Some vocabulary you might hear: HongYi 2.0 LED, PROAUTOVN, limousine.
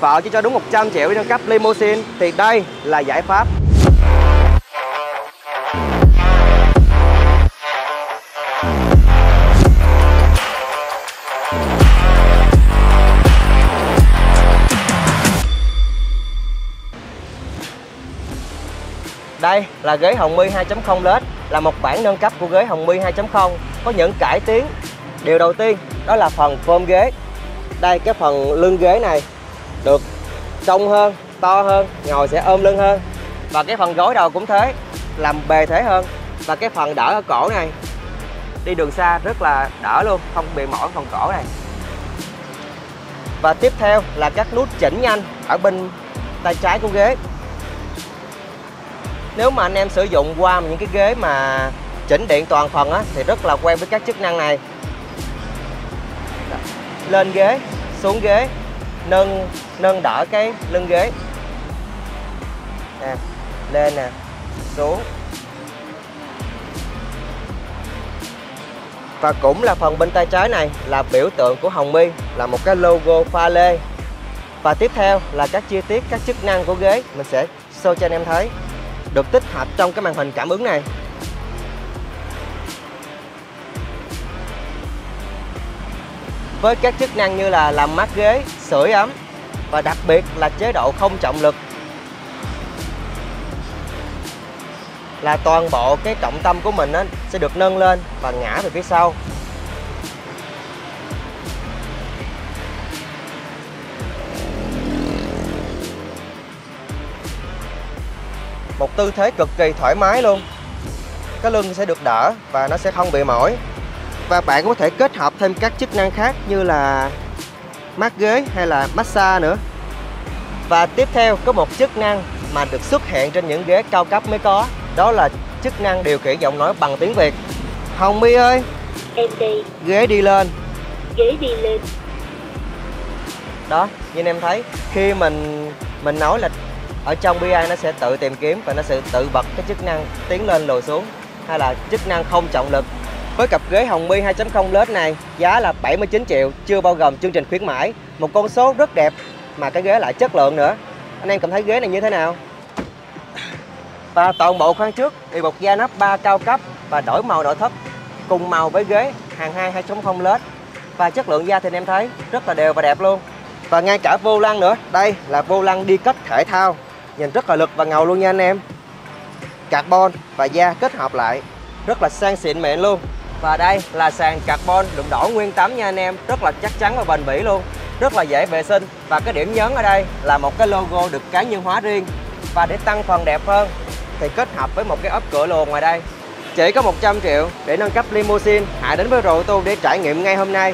Phạo chỉ cho đúng 100 triệu để nâng cấp limousine thì đây là giải pháp. Đây là ghế HongYi 2.0 LED, là một bản nâng cấp của ghế HongYi 2.0, có những cải tiến. Điều đầu tiên đó là phần form ghế. Đây, cái phần lưng ghế này được trong hơn, to hơn, ngồi sẽ ôm lưng hơn. Và cái phần gối đầu cũng thế, làm bề thế hơn. Và cái phần đỡ ở cổ này, đi đường xa rất là đỡ luôn, không bị mỏi phần cổ này. Và tiếp theo là các nút chỉnh nhanh ở bên tay trái của ghế. Nếu mà anh em sử dụng qua những cái ghế mà chỉnh điện toàn phần á, thì rất là quen với các chức năng này. Lên ghế, xuống ghế, nâng đỡ cái lưng ghế nè, lên nè, xuống. Và cũng là phần bên tay trái này là biểu tượng của HongYi, là một cái logo pha lê. Và tiếp theo là các chi tiết, các chức năng của ghế mình sẽ show cho anh em thấy, được tích hợp trong cái màn hình cảm ứng này. Với các chức năng như là làm mát ghế, sưởi ấm và đặc biệt là chế độ không trọng lực, là toàn bộ cái trọng tâm của mình sẽ được nâng lên và ngã về phía sau. Một tư thế cực kỳ thoải mái luôn. Cái lưng sẽ được đỡ và nó sẽ không bị mỏi. Và bạn có thể kết hợp thêm các chức năng khác như là mát ghế hay là massage nữa. Và tiếp theo có một chức năng mà được xuất hiện trên những ghế cao cấp mới có, đó là chức năng điều khiển giọng nói bằng tiếng Việt. Hồng My ơi, em đi. Ghế đi lên. Ghế đi lên. Đó, như anh em thấy, khi mình nói là ở trong PI nó sẽ tự tìm kiếm và nó sẽ tự bật cái chức năng tiến lên lùi xuống hay là chức năng không trọng lực. Với cặp ghế HongYi 2.0 LED này, giá là 79 triệu, chưa bao gồm chương trình khuyến mãi. Một con số rất đẹp mà cái ghế lại chất lượng nữa. Anh em cảm thấy ghế này như thế nào? Và toàn bộ khoang trước thì bọc da nắp 3 cao cấp và đổi màu nội thất cùng màu với ghế hàng 2 2.0 LED. Và chất lượng da thì anh em thấy rất là đều và đẹp luôn. Và ngay cả vô lăng nữa, đây là vô lăng đi cách thể thao, nhìn rất là lực và ngầu luôn nha anh em. Carbon và da kết hợp lại rất là sang xịn mịn luôn. Và đây là sàn carbon đụng đổ nguyên tấm nha anh em, rất là chắc chắn và bền bỉ luôn, rất là dễ vệ sinh. Và cái điểm nhấn ở đây là một cái logo được cá nhân hóa riêng. Và để tăng phần đẹp hơn thì kết hợp với một cái ốp cửa lùa ngoài đây. Chỉ có 100 triệu để nâng cấp limousine, hãy đến với PROAUTOVN để trải nghiệm ngay hôm nay.